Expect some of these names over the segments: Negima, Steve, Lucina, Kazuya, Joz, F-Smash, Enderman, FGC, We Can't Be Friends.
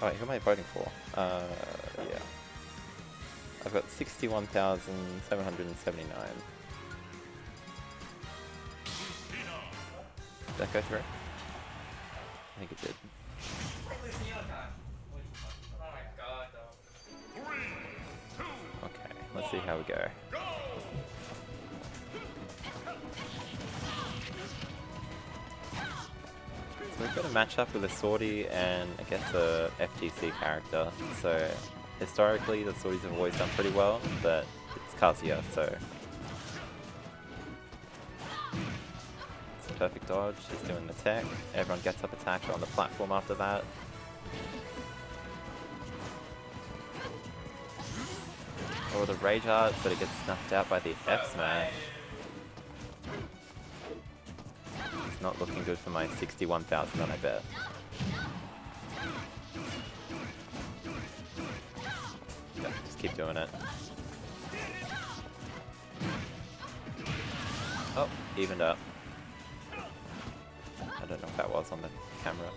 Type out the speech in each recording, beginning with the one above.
Alright, who am I voting for? Yeah. I've got 61,779. Did that go through? I think it did. Okay, let's see how we go. So we've got a match up with a sortie and I guess a FGC character. So historically the sorties have always done pretty well, but it's Kazuya, so it's a perfect dodge. He's doing the tech. Everyone gets up attack on the platform after that. Or the rage art, but it gets snuffed out by the F-Smash. It's not looking good for my 61,000 on, I bet. Yeah, just keep doing it. Oh, evened up. I don't know if that was on the camera.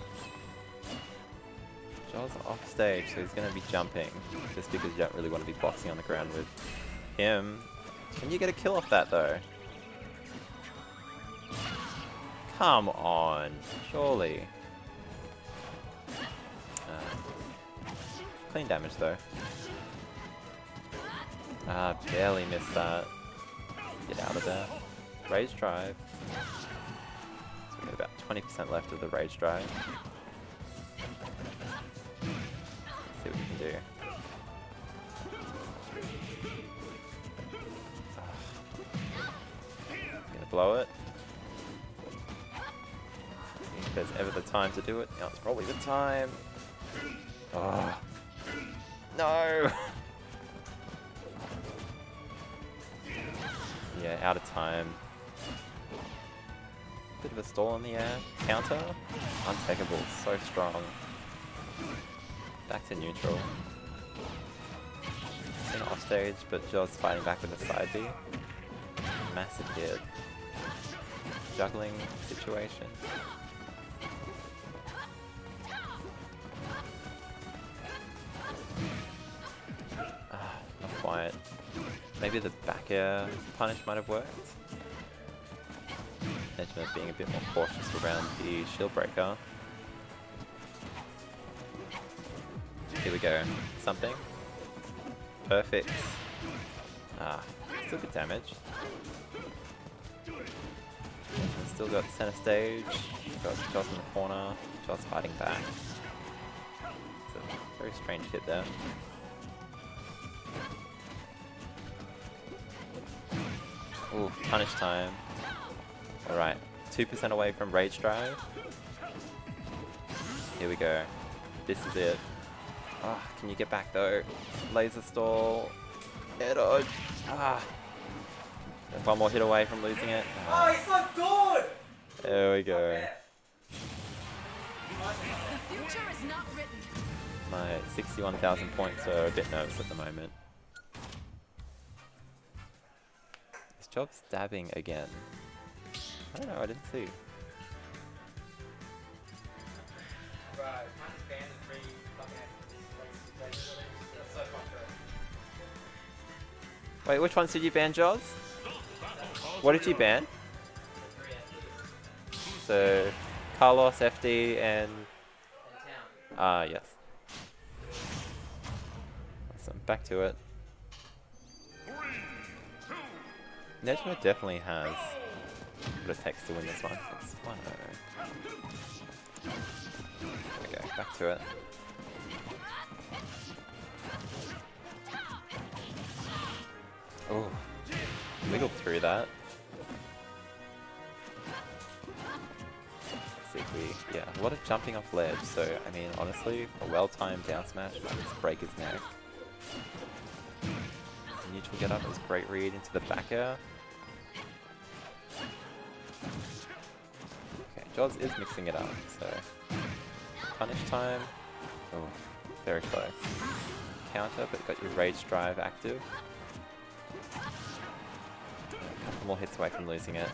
Joz off stage, so he's going to be jumping, just because you don't really want to be boxing on the ground with him. Can you get a kill off that though? Come on, surely. Clean damage though. Ah, barely missed that. Get out of there. Rage drive. So we've got about 20% left of the rage drive. See what we can do. Gonna blow it. If there's ever the time to do it, now it's probably the time. Oh. No! Yeah, out of time. Bit of a stall in the air. Counter. Untakeable. So strong. Back to neutral. Lucina off stage, but Joz fighting back with a side B. Massive hit. Juggling situation. Ah, not quite. Maybe the back air punish might have worked. Enderman being a bit more cautious around the shield breaker. Here we go. Something. Perfect. Ah, still good damage. We've still got center stage. We've got Joz in the corner. Joz fighting back. It's a very strange hit there. Ooh, punish time. Alright, 2% away from rage drive. Here we go. This is it. Ah, can you get back though? Laser stall. Air dodge. Ah. One more hit away from losing it. Ah. Oh, it's not good! There we go. My 61,000 points are a bit nervous at the moment. This job's dabbing again. I don't know, I didn't see. Right. Wait, which ones did you ban, Joz? What did you ban? So, Carlos, FD, and... Ah, yes. Awesome, back to it. Negima definitely has what it takes to win this one. It's 1-0. Okay, back to it. Oh, wiggled through that. Let's see if we, yeah, a lot of jumping off ledge, so I mean, honestly, a well-timed down smash might just break his neck. Neutral get up was a great read into the back air. Okay, Joz is mixing it up, so punish time. Oh, very close. Counter, but got your rage drive active. A couple more hits away from losing it.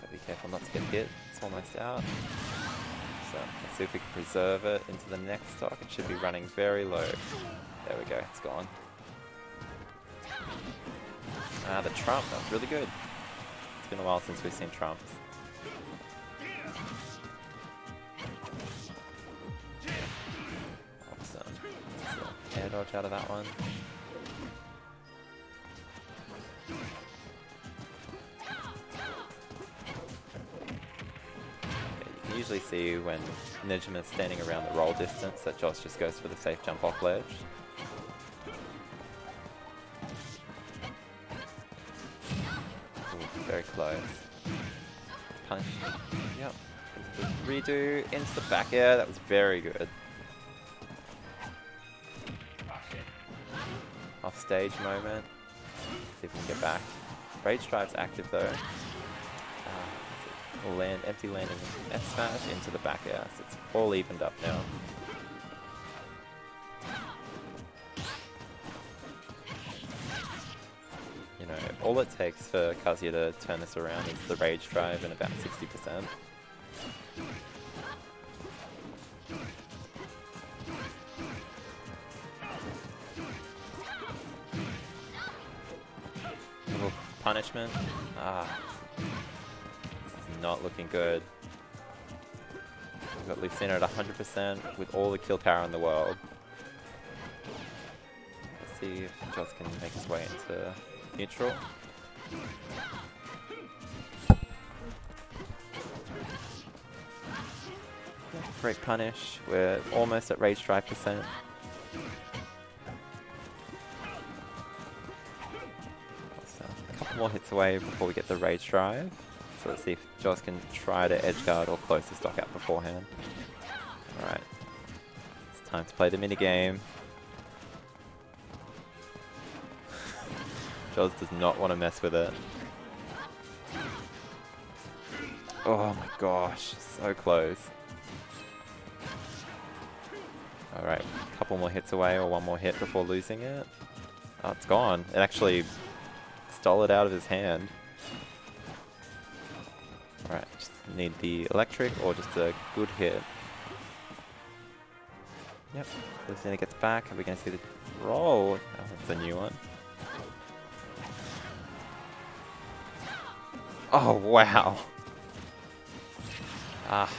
But we Careful not to get hit, it's almost out. So let's see if we can preserve it into the next stock. It should be running very low. There we go, it's gone. Ah, the trump, that was really good. It's been a while since we've seen trumps. Awesome. Air dodge out of that one. Usually see when Negima's standing around the roll distance that Joz just goes for the safe jump off ledge. Ooh, very close. Punch. Yep. Redo into the back air. That was very good. Off stage moment. See if we can get back. Rage drive's active though. Land, empty landing F-Smash into the back air. It's all evened up now. You know, all it takes for Kazuya to turn this around is the rage drive and about 60%. Ooh, punishment. Ah. Not looking good. We've got Lucina at 100% with all the kill power in the world. Let's see if Joz can make his way into neutral. Great punish. We're almost at rage drive percent. So a couple more hits away before we get the rage drive. So let's see if Joz can try to edge guard or close the stock out beforehand. Alright. It's time to play the minigame. Joz does not want to mess with it. Oh my gosh, so close. Alright, a couple more hits away or one more hit before losing it. Oh, it's gone. It actually stole it out of his hand. Alright, just need the electric or just a good hit. Yep, Lucina gets back. Are we going to see the roll? Oh, that's a new one. Oh, wow. Ah,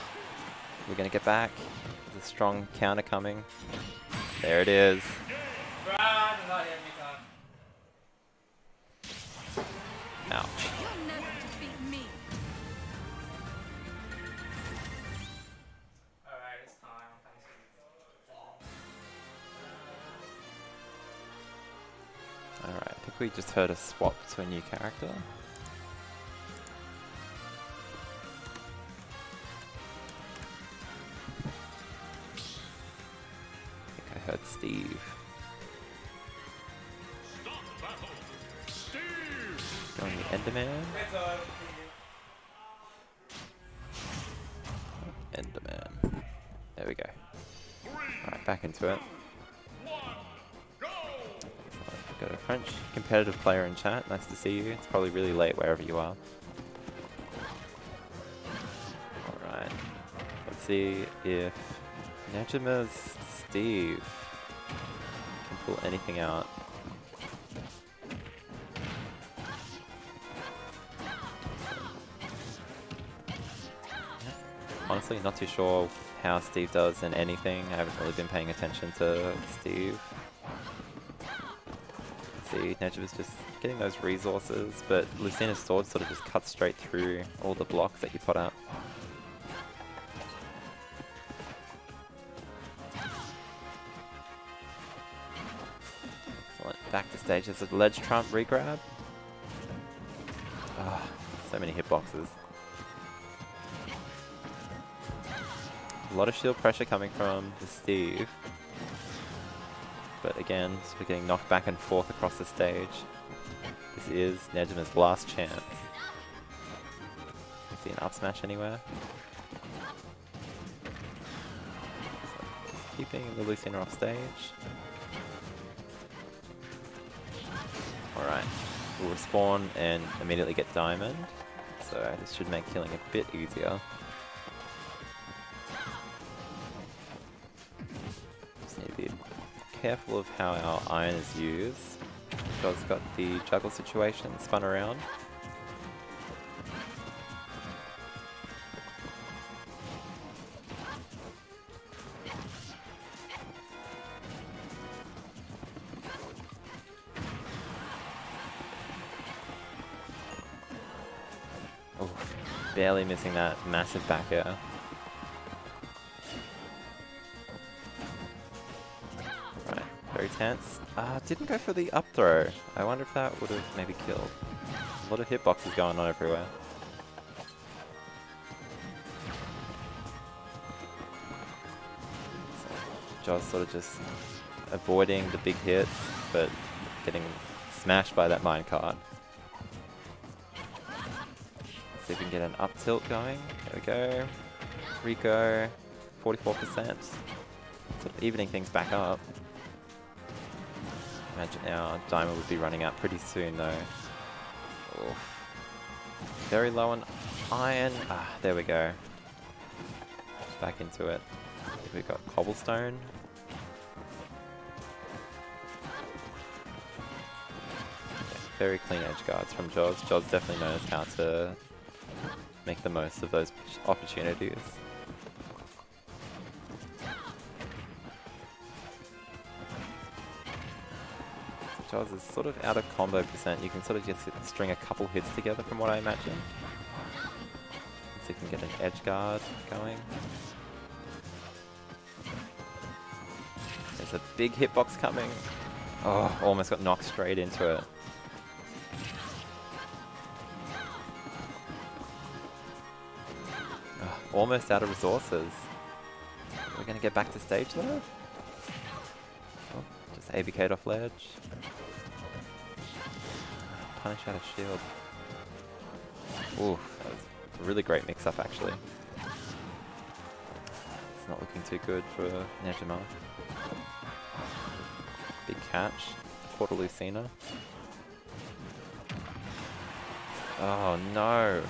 we're going to get back. There's a strong counter coming. There it is. Ouch. Alright, I think we just heard a swap to a new character. I think I heard Steve. Going the Enderman. Enderman. There we go. Alright, back into it. Got a French competitive player in chat. Nice to see you. It's probably really late wherever you are. Alright. Let's see if Negima's Steve can pull anything out. Honestly, not too sure how Steve does in anything. I haven't really been paying attention to Steve. See, Negima's just getting those resources, but Lucina's sword sort of just cuts straight through all the blocks that you put up. Excellent. Back to stage. There's a ledge trump regrab. Ah, so many hitboxes. A lot of shield pressure coming from the Steve. But again, so we're getting knocked back and forth across the stage. This is Negima's last chance. Can you see an up smash anywhere? So just keeping the Lucina off stage. Alright, we'll respawn and immediately get diamond. so this should make killing a bit easier. Just need to be careful of how our iron is used. Joz got the juggle situation spun around. Barely missing that massive back air. Right, very tense. Didn't go for the up throw. I wonder if that would have maybe killed. A lot of hitboxes going on everywhere. So Joz sort of just avoiding the big hits, but getting smashed by that minecart. See if we can get an up tilt going. There we go. Rico, 44%. Sort of evening things back up. Imagine our diamond would be running out pretty soon though. Oof. Very low on iron. Ah, there we go. Back into it. We've got cobblestone. Yeah, very clean edge guards from Joz. Joz definitely knows how to make the most of those opportunities. So Joz is sort of out of combo percent. You can sort of just string a couple hits together from what I imagine. Let's see if we can get an edge guard going. There's a big hitbox coming. Oh, almost got knocked straight into it. Almost out of resources. We're going to get back to stage though? Oh, just ABK'd off ledge. Punish out of shield. Oof, that was a really great mix up actually. It's not looking too good for Negima. Big catch. Quarter Lucina. Oh no!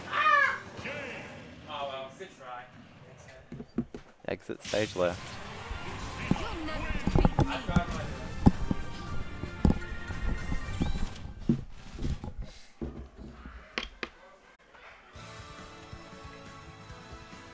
Exit stage left.